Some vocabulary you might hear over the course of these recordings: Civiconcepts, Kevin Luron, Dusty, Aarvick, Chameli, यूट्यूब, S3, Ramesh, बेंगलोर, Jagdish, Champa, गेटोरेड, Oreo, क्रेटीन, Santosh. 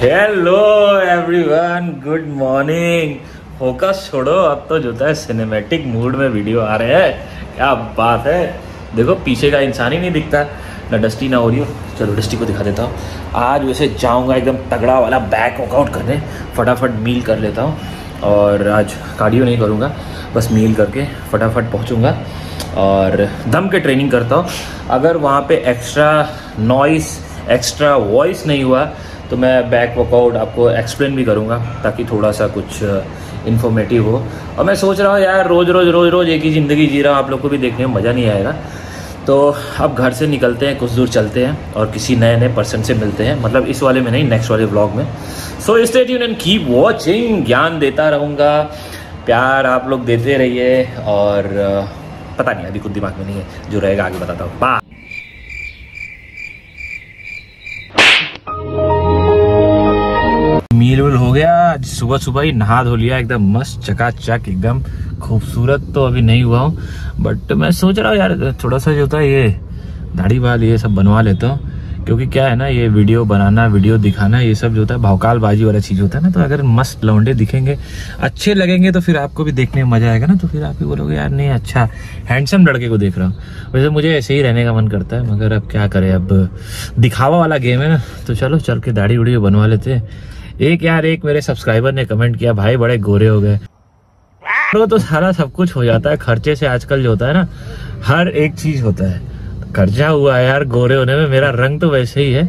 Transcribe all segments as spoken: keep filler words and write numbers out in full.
Hello everyone, good morning. Focus छोड़ो, अब तो जो है सिनेमैटिक मूड में वीडियो आ रहे हैं। क्या बात है, देखो पीछे का इंसान ही नहीं दिखता, ना डस्टी ना ओरियो। चलो डस्टी को दिखा देता हूँ। आज वैसे जाऊँगा एकदम तगड़ा वाला बैक वर्कआउट करने, फटाफट मील कर लेता हूँ। और आज कार्डियो नहीं करूँगा, बस मील करके फटाफट पहुँचूँगा और दम के ट्रेनिंग करता हूँ। अगर वहाँ पर एक्स्ट्रा नॉइस, एक्स्ट्रा वॉइस नहीं हुआ तो मैं बैक वर्कआउट आपको एक्सप्लेन भी करूँगा ताकि थोड़ा सा कुछ इन्फॉर्मेटिव हो। और मैं सोच रहा हूँ यार, रोज़ रोज़ रोज़ रोज़ एक ही ज़िंदगी जी रहा हूँ, आप लोग को भी देखने में मज़ा नहीं आएगा। तो अब घर से निकलते हैं, कुछ दूर चलते हैं और किसी नए नए पर्सन से मिलते हैं। मतलब इस वाले में नहीं, नेक्स्ट वाले व्लॉग में। So stay tune and keep watching. ज्ञान देता रहूँगा, प्यार आप लोग देते रहिए। और पता नहीं, अभी कुछ दिमाग में नहीं है, जो रहेगा आगे बताता हूँ। बाय। मील हो गया, सुबह सुबह ही नहा धो लिया, एकदम मस्त चकाचक, एकदम खूबसूरत। तो अभी नहीं हुआ हूँ, बट मैं सोच रहा हूँ यार थोड़ा सा जो होता है ये दाढ़ी बाल ये सब बनवा लेता हूँ। क्योंकि क्या है ना, ये वीडियो बनाना, वीडियो दिखाना, ये सब जो होता है भौकाल बाजी वाला चीज़ होता है ना। तो अगर मस्त लौंडे दिखेंगे, अच्छे लगेंगे तो फिर आपको भी देखने में मज़ा आएगा ना। तो फिर आप भी बोलोगे यार नहीं, अच्छा हैंडसम लड़के को देख रहा हूँ। वैसे मुझे ऐसे ही रहने का मन करता है, मगर अब क्या करें, अब दिखावा वाला गेम है ना। तो चलो चल के दाढ़ी उड़ी बनवा लेते हैं। एक यार एक मेरे सब्सक्राइबर ने कमेंट किया, भाई बड़े गोरे हो गए। तो सारा सब कुछ हो जाता है खर्चे से। आजकल जो होता है ना, हर एक चीज होता है, खर्चा हुआ है यार गोरे होने में। मेरा रंग तो वैसे ही है,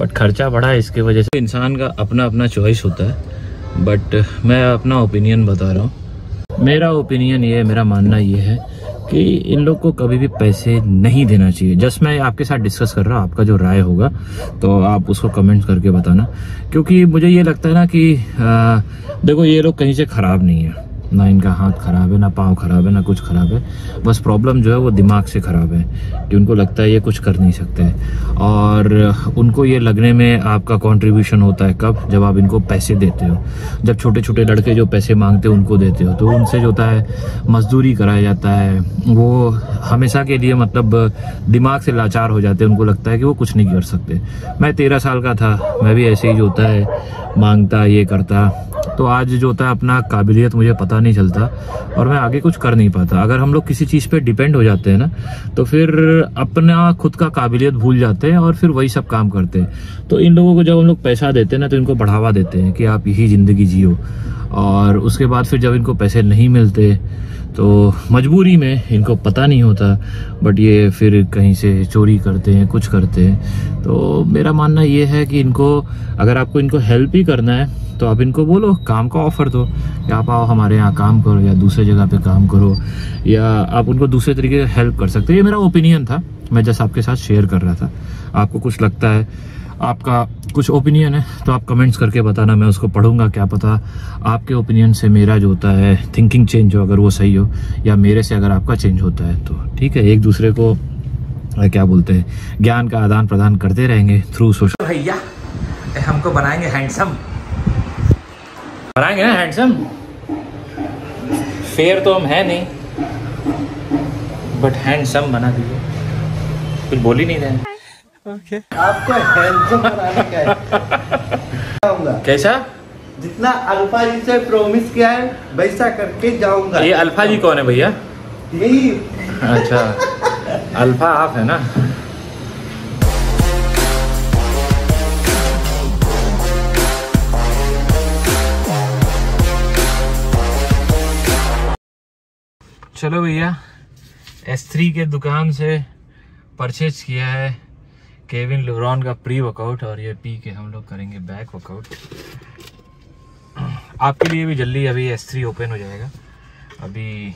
बट खर्चा बढ़ा है इसके वजह से। इंसान का अपना अपना चॉइस होता है, बट मैं अपना ओपिनियन बता रहा हूँ। मेरा ओपिनियन ये, मेरा मानना ये है कि इन लोग को कभी भी पैसे नहीं देना चाहिए। जस्ट मैं आपके साथ डिस्कस कर रहा हूँ, आपका जो राय होगा तो आप उसको कमेंट करके बताना। क्योंकि मुझे ये लगता है ना कि आ, देखो ये लोग कहीं से ख़राब नहीं है, ना इनका हाथ ख़राब है, ना पाँव ख़राब है, ना कुछ ख़राब है। बस प्रॉब्लम जो है वो दिमाग से ख़राब है, कि उनको लगता है ये कुछ कर नहीं सकते हैं। और उनको ये लगने में आपका कंट्रीब्यूशन होता है कब, जब आप इनको पैसे देते हो। जब छोटे छोटे लड़के जो पैसे मांगते हो उनको देते हो, तो उनसे जो होता है मजदूरी कराया जाता है। वो हमेशा के लिए मतलब दिमाग से लाचार हो जाते हैं, उनको लगता है कि वो कुछ नहीं कर सकते। मैं तेरह साल का था, मैं भी ऐसे ही जो होता है मांगता, ये करता। तो आज जो होता है अपना काबिलियत मुझे पता नहीं चलता और मैं आगे कुछ कर नहीं पाता। अगर हम लोग किसी चीज़ पे डिपेंड हो जाते हैं ना, तो फिर अपना खुद का काबिलियत भूल जाते हैं और फिर वही सब काम करते हैं। तो इन लोगों को जब हम लोग पैसा देते हैं ना, तो इनको बढ़ावा देते हैं कि आप यही ज़िंदगी जियो। और उसके बाद फिर जब इनको पैसे नहीं मिलते तो मजबूरी में इनको पता नहीं होता, बट ये फिर कहीं से चोरी करते हैं, कुछ करते हैं। तो मेरा मानना ये है कि इनको, अगर आपको इनको हेल्प ही करना है तो आप इनको बोलो, काम का ऑफ़र दो कि आप आओ हमारे यहाँ काम करो, या दूसरे जगह पे काम करो, या आप उनको दूसरे तरीके से हेल्प कर सकते हो। ये मेरा ओपिनियन था, मैं जस्ट आपके साथ शेयर कर रहा था। आपको कुछ लगता है, आपका कुछ ओपिनियन है तो आप कमेंट्स करके बताना, मैं उसको पढ़ूंगा। क्या पता आपके ओपिनियन से मेरा जो होता है थिंकिंग चेंज हो, अगर वो सही हो, या मेरे से अगर आपका चेंज होता है तो ठीक है। एक दूसरे को क्या बोलते हैं, ज्ञान का आदान प्रदान करते रहेंगे थ्रू सोशल। भैया हमको बनाएंगे हैंडसम, बनाएंगे ना हैंडसम। फेयर तो हम है नहीं, बट हैंडसम बना दीजिए। कुछ बोल ही नहीं रहे। Okay. आपको हैंडसम बनाने का है। कैसा? जितना अल्फा जी से प्रॉमिस किया है वैसा करके जाऊंगा। ये अल्फा जी कौन है भैया? यही। अच्छा अल्फा आप है ना। चलो भैया, एस थ्री के दुकान से परचेज किया है केविन लुरॉन का प्री वर्कआउट, और ये पी के हम लोग करेंगे बैक वर्कआउट। आपके लिए भी जल्दी अभी एस थ्री ओपन हो जाएगा। अभी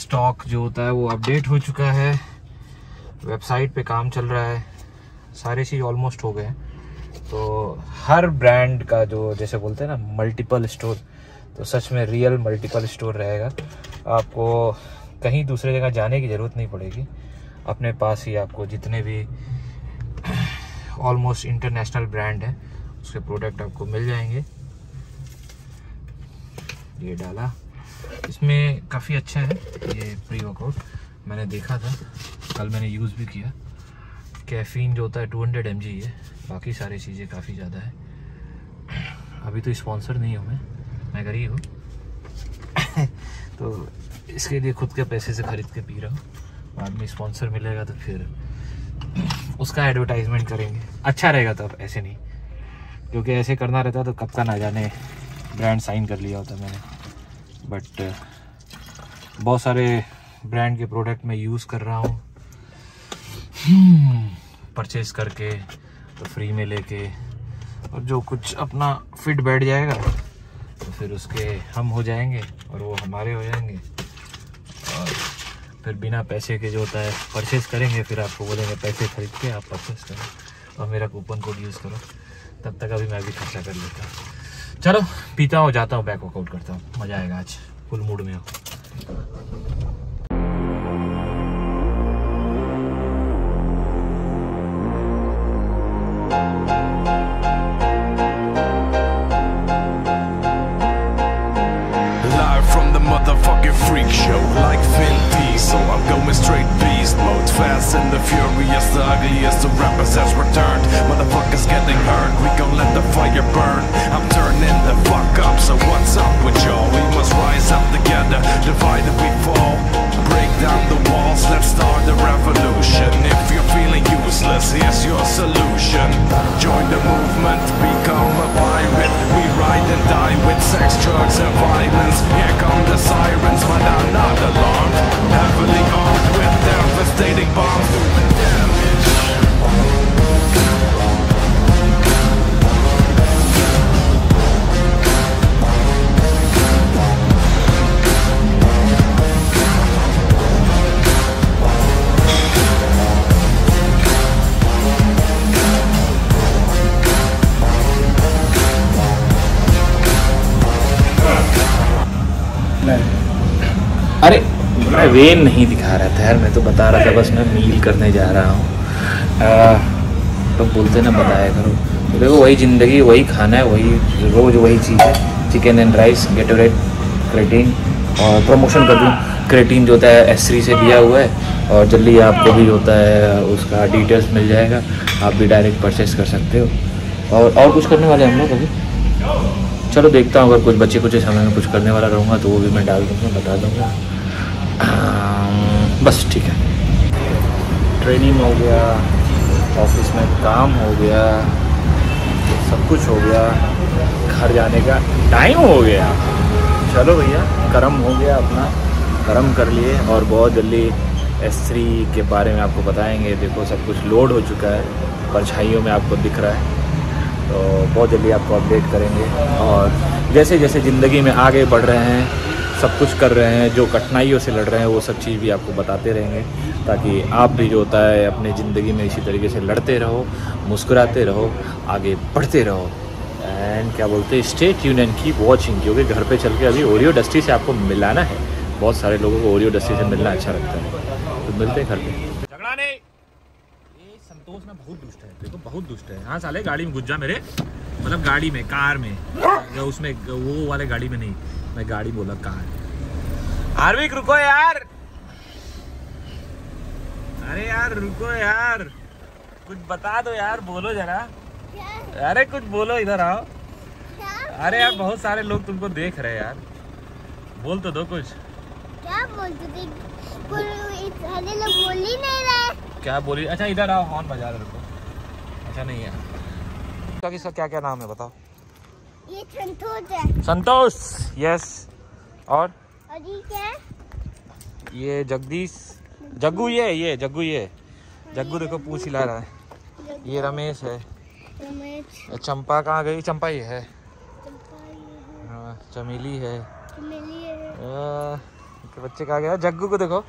स्टॉक जो होता है वो अपडेट हो चुका है, वेबसाइट पे काम चल रहा है, सारे चीज़ ऑलमोस्ट हो गए हैं। तो हर ब्रांड का जो, जैसे बोलते हैं ना मल्टीपल स्टोर, तो सच में रियल मल्टीपल स्टोर रहेगा। आपको कहीं दूसरे जगह जाने की ज़रूरत नहीं पड़ेगी, अपने पास ही आपको जितने भी ऑलमोस्ट इंटरनेशनल ब्रांड है उसके प्रोडक्ट आपको मिल जाएंगे। ये डाला, इसमें काफ़ी अच्छा है ये प्री वर्कआउट, मैंने देखा था कल, मैंने यूज़ भी किया। कैफीन जो होता है टू हंड्रेड एम जी है, बाकी सारी चीज़ें काफ़ी ज़्यादा है। अभी तो स्पॉन्सर नहीं हूँ मैं मैं गरीब हूँ तो इसके लिए खुद के पैसे से ख़रीद के पी रहा हूँ। बाद में स्पॉन्सर मिलेगा तो फिर उसका एडवर्टाइजमेंट करेंगे, अच्छा रहेगा तब, ऐसे नहीं क्योंकि ऐसे करना रहता तो कब का ना जाने ब्रांड साइन कर लिया होता मैंने। बट बहुत सारे ब्रांड के प्रोडक्ट मैं यूज़ कर रहा हूँ परचेज करके, तो फ्री में लेके, और जो कुछ अपना फिट बैठ जाएगा तो फिर उसके हम हो जाएंगे और वो हमारे हो जाएंगे। और फिर बिना पैसे के जो होता है परचेज़ करेंगे, फिर आपको बोलेंगे पैसे खरीद के आप परचेज़ करो और मेरा कूपन कोड यूज़ करो। तब तक अभी मैं भी खर्चा कर लेता हूँ। चलो पीता हूँ, जाता हूँ, बैक वर्कआउट करता हूँ, मज़ा आएगा, आज फुल मूड में हो। वेन नहीं दिखा रहा था यार, मैं तो बता रहा था बस मैं मील करने जा रहा हूँ। तो बोलते ना बताया करो, देखो वही ज़िंदगी, वही खाना है, वही रोज़ वही चीज़ है, chicken and rice, गेटोरेड, क्रेटीन। और प्रमोशन कर दूँ, क्रेटीन जो होता है एस थ्री से लिया हुआ है और जल्दी आपको भी होता है उसका डिटेल्स मिल जाएगा, आप भी डायरेक्ट परचेस कर सकते हो। और और कुछ करने वाले हम लोग अभी, चलो देखता हूँ, अगर कुछ बच्चे कुछ समय में कुछ करने वाला रहूँगा तो वो भी मैं डाल दूँगा, बता दूँगा। बस ठीक है, ट्रेनिंग हो गया, ऑफिस में काम हो गया, सब कुछ हो गया, घर जाने का टाइम हो गया। चलो भैया, कर्म हो गया, अपना कर्म कर लिए। और बहुत जल्दी एस थ्री के बारे में आपको बताएंगे। देखो सब कुछ लोड हो चुका है, परछाइयों में आपको दिख रहा है, तो बहुत जल्दी आपको अपडेट करेंगे। और जैसे जैसे ज़िंदगी में आगे बढ़ रहे हैं, सब कुछ कर रहे हैं, जो कठिनाइयों से लड़ रहे हैं, वो सब चीज़ भी आपको बताते रहेंगे, ताकि आप भी जो होता है अपने ज़िंदगी में इसी तरीके से लड़ते रहो, मुस्कुराते रहो, आगे बढ़ते रहो। एंड क्या बोलते हैं, stay tune and keep watching, क्योंकि घर पे चल के अभी ओरियो डस्टी से आपको मिलाना है। बहुत सारे लोगों को ओरियो डस्टी से मिलना अच्छा लगता है, तो मिलते हैं घर पर। झगड़ा नहीं, ये संतोष ना बहुत दुष्ट है, देखो बहुत दुष्ट है। हाँ साले, गाड़ी में घुस जा मेरे, मतलब गाड़ी में, कार में, या उसमें वो वाले गाड़ी में नहीं, मैं गाड़ी बोला कार। आर्विक रुको यार, अरे यार रुको यार, कुछ बता दो यार, बोलो जरा, अरे कुछ बोलो, इधर आओ। अरे यार बहुत सारे लोग तुमको देख रहे हैं यार, बोल तो दो कुछ। क्या बोलते सारे लोग, बोल ही नहीं रहे, क्या बोली। अच्छा इधर आओ, हॉर्न बजा रहे रुको। अच्छा नहीं यार, इसका क्या क्या नाम है बताओ। ये संतोष है। संतोष, यस। और और ये क्या है? ये जगदीश, जग्गू, ये ये जग्गू, ये जग्गू देखो पूछ हिला रहा है। ये रमेश है। रमेश। चंपा कहाँ गई? चंपा ये है, हाँ। चमेली है, चमेली है। आ, बच्चे कहाँ गया? जग्गू को देखो,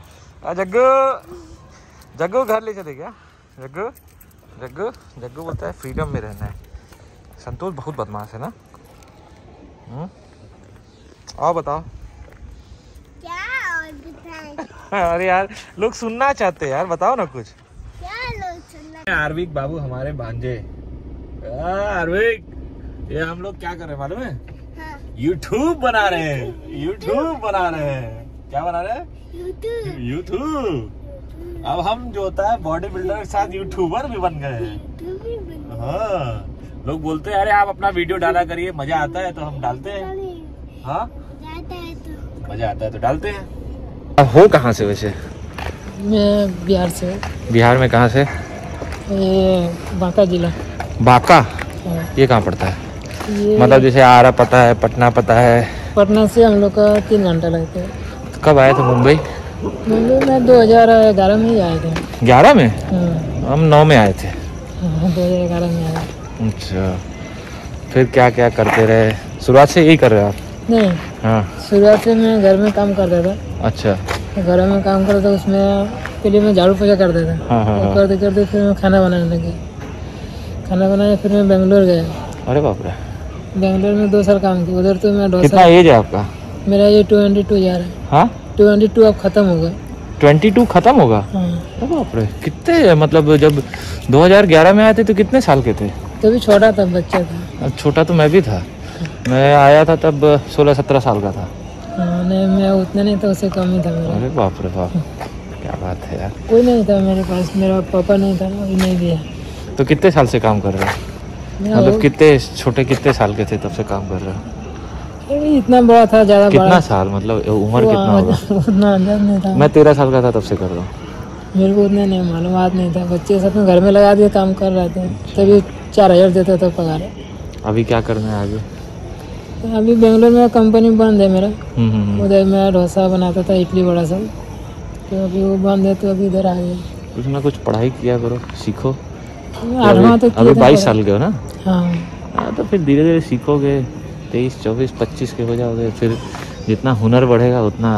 जग्गू जग्गू घर ले चले गया। जग्गू जग्गू जग्गू बोलता है फ्रीडम में रहना है। संतोष बहुत बदमाश है ना। आओ बताओ क्या और बताएं। अरे यार लोग सुनना चाहते हैं यार, बताओ ना कुछ, क्या लोग सुनना। आर्विक बाबू हमारे भांजे, आर्विक ये हम लोग क्या कर रहे हैं मालूम है? हाँ। यूट्यूब बना रहे हैं, यूट्यूब बना रहे हैं। क्या बना रहे हैं? यूट्यूब। यूट्यूब, अब हम जो होता है बॉडी बिल्डर के साथ यूट्यूबर भी बन गए हैं। हाँ लोग बोलते हैं अरे आप अपना वीडियो डाला करिए, मजा आता है तो हम डालते हैं। हाँ मजा आता है तो डालते हैं। आप हो कहाँ से वैसे? मैं बिहार से। बिहार में कहाँ से? ये बांका जिला। बांका ये कहाँ पड़ता है? मतलब जैसे आरा पता है, पटना पता है। पटना से हम लोग का तीन घंटा लगता है। कब आए थे मुंबई? मुंबई में दो हजार ग्यारह में ही आए थे। ग्यारह में? हम नौ में आए थे। दो हजार ग्यारह में आए। अच्छा फिर क्या क्या करते रहे? शुरुआत से यही कर रहे आप? नहीं हाँ। शुरुआत से मैं घर में काम करता था। अच्छा घर में काम करता था, उसमें पहले मैं झाड़ू पोछा करता था। हाँ हाँ हाँ। करते करते फिर मैं खाना बनाने लगी। खाना बनाया फिर मैं बेंगलोर गया। अरे बाप रे। बेंगलोर में दो साल काम किया उधर। तो मैं डॉ कितना एज है आपका? मेरा ये ट्वेंटी टू यार है। ट्वेंटी टू अब खत्म होगा। ट्वेंटी टू खत्म होगा? अरे बाप रे। कितने मतलब जब दो हजार ग्यारह में आए थे तो कितने साल के थे? तभी छोटा था, बच्चा था। छोटा तो मैं भी था। मैं आया था तब सोलह सत्रह साल का था। नहीं मैं उतना नहीं था, उससे कम ही था मेरा। अरे बाप रे बाप क्या बात है यार। कोई नहीं था मेरे पास, मेरा पापा नहीं था ना, नहीं दिया। तो कितने साल से काम कर रहे हो? मतलब कितने छोटे कितने साल के थे तब से काम कर रहे हो? इतना बड़ा था, ज्यादा कितना बड़ा साल मतलब उम्र कितना होगा? उतना अंदाज नहीं था। मैं तेरह साल का था तब से कर रहा हूँ। मेरे को उतना नहीं मालूम नहीं था। बच्चे सब घर में लगा दिए, काम कर रहे थे। तभी चार हजार देता था पगार। अभी क्या करना है आगे? अभी बेंगलोर में कंपनी बंद है मेरा। उधर मैं डोसा बनाता था, इडली बड़ा सब। तो अभी वो बंद है तो अभी इधर आ गया। कुछ ना कुछ पढ़ाई किया करो, सीखो। आठवां तो अभी बाईस साल के हो ना? हाँ तो फिर धीरे धीरे सीखोगे, तेईस चौबीस पच्चीस के हो जाओगे। फिर जितना हुनर बढ़ेगा उतना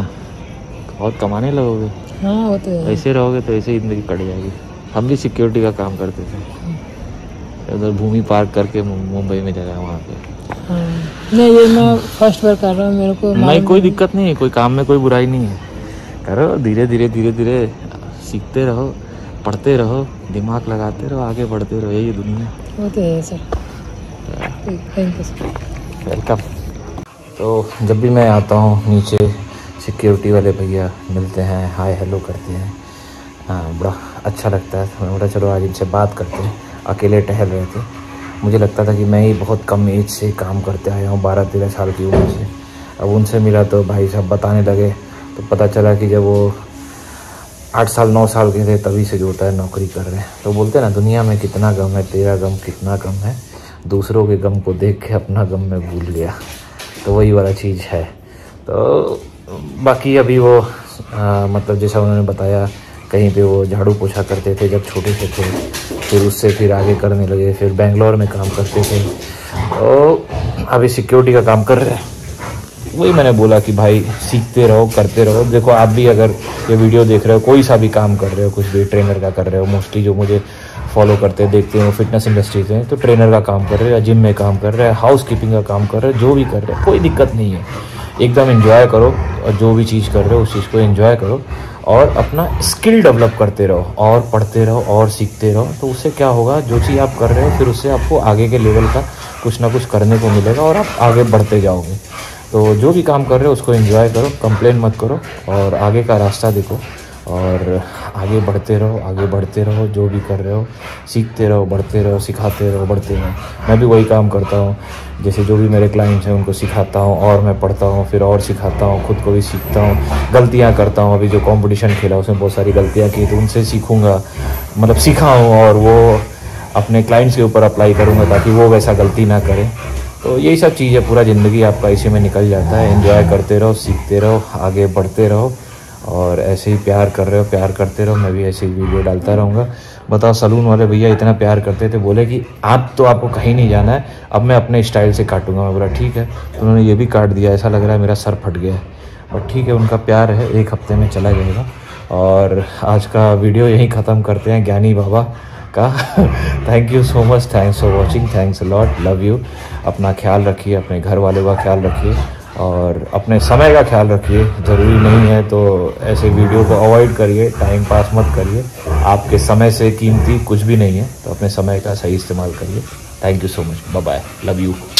और कमाने लगोगे। हाँ वो तो है। ऐसे रहोगे तो ऐसे ही जिंदगी कट जाएगी। हम भी सिक्योरिटी का काम करते थे उधर भूमि पार्क करके, मुंबई में जगह वहाँ पे। हाँ। नहीं ये मैं फर्स्ट बार कर रहा हूँ, मेरे को नहीं कोई दिक्कत नहीं है, कोई काम में कोई बुराई नहीं है। करो धीरे धीरे धीरे धीरे, सीखते रहो, पढ़ते रहो, दिमाग लगाते रहो, आगे बढ़ते रहो, यही दुनिया। वो तो है sir. Thank you sir. Welcome. तो जब भी मैं आता हूँ नीचे सिक्योरिटी वाले भैया मिलते हैं, हाय हेलो करते हैं। हाँ बड़ा अच्छा लगता है। मैंने बोला चलो आज इनसे बात करते हैं। अकेले टहल रहे थे, मुझे लगता था कि मैं ही बहुत कम एज से काम करते आया हूँ, बारह तेरह साल की उम्र से। अब उनसे मिला तो भाई साहब बताने लगे, तो पता चला कि जब वो आठ साल नौ साल के थे तभी से जो होता है नौकरी कर रहे हैं। तो बोलते ना दुनिया में कितना गम है, तेरा गम कितना कम है, दूसरों के गम को देख के अपना गम मैं भूल गया। तो वही वाला चीज़ है। तो बाकी अभी वो आ, मतलब जैसा उन्होंने बताया कहीं पे वो झाड़ू पोछा करते थे जब छोटे से थे, फिर उससे फिर आगे करने लगे, फिर बेंगलोर में काम करते थे। तो अभी सिक्योरिटी का काम कर रहे हैं। वही मैंने बोला कि भाई सीखते रहो, करते रहो। देखो आप भी अगर ये वीडियो देख रहे हो, कोई सा भी काम कर रहे हो, कुछ भी ट्रेनर का कर रहे हो, मोस्टली जो मुझे फॉलो करते देखते हो फिटनेस इंडस्ट्री में, तो ट्रेनर का काम कर रहे हो, जिम में काम कर रहे हो, हाउस कीपिंग का काम कर रहे हो, जो भी कर रहे हो कोई दिक्कत नहीं है। एकदम एंजॉय करो और जो भी चीज़ कर रहे हो उस चीज़ को एंजॉय करो और अपना स्किल डेवलप करते रहो और पढ़ते रहो और सीखते रहो। तो उससे क्या होगा, जो चीज़ आप कर रहे हो फिर उससे आपको आगे के लेवल का कुछ ना कुछ करने को मिलेगा और आप आगे बढ़ते जाओगे। तो जो भी काम कर रहे हो उसको एंजॉय करो, कंप्लेन मत करो और आगे का रास्ता देखो और आगे बढ़ते रहो, आगे बढ़ते रहो। जो भी कर रहे हो सीखते रहो, बढ़ते रहो, सिखाते रहो, बढ़ते रहो। मैं भी वही काम करता हूँ, जैसे जो भी मेरे क्लाइंट्स हैं उनको सिखाता हूँ और मैं पढ़ता हूँ फिर और सिखाता हूँ, खुद को भी सीखता हूँ, गलतियाँ करता हूँ। अभी जो कॉम्पिटिशन खेला उसमें बहुत सारी गलतियाँ की, तो उनसे सीखूँगा, मतलब सीखा हूँ और वो अपने क्लाइंट्स के ऊपर अप्लाई करूँगा ताकि वो वैसा गलती ना करें। तो यही सब चीज़ें, पूरा ज़िंदगी आपका इसी में निकल जाता है। एंजॉय करते रहो, सीखते रहो, आगे बढ़ते रहो और ऐसे ही प्यार कर रहे हो, प्यार करते रहो। मैं भी ऐसे ही वीडियो डालता रहूँगा। बताओ सलून वाले भैया इतना प्यार करते थे, बोले कि आप तो आपको कहीं नहीं जाना है, अब मैं अपने स्टाइल से काटूंगा। मैं बोला ठीक है। तो उन्होंने ये भी काट दिया। ऐसा लग रहा है मेरा सर फट गया है, और ठीक है उनका प्यार है, एक हफ्ते में चला जाएगा। और आज का वीडियो यहीं ख़त्म करते हैं ज्ञानी बाबा का। Thank you so much, thanks for watching, thanks a lot, love you. अपना ख्याल रखिए, अपने घर वालों का ख्याल रखिए और अपने समय का ख्याल रखिए। ज़रूरी नहीं है तो ऐसे वीडियो को अवॉइड करिए, टाइम पास मत करिए। आपके समय से कीमती कुछ भी नहीं है, तो अपने समय का सही इस्तेमाल करिए। Thank you so much, bye bye, love you.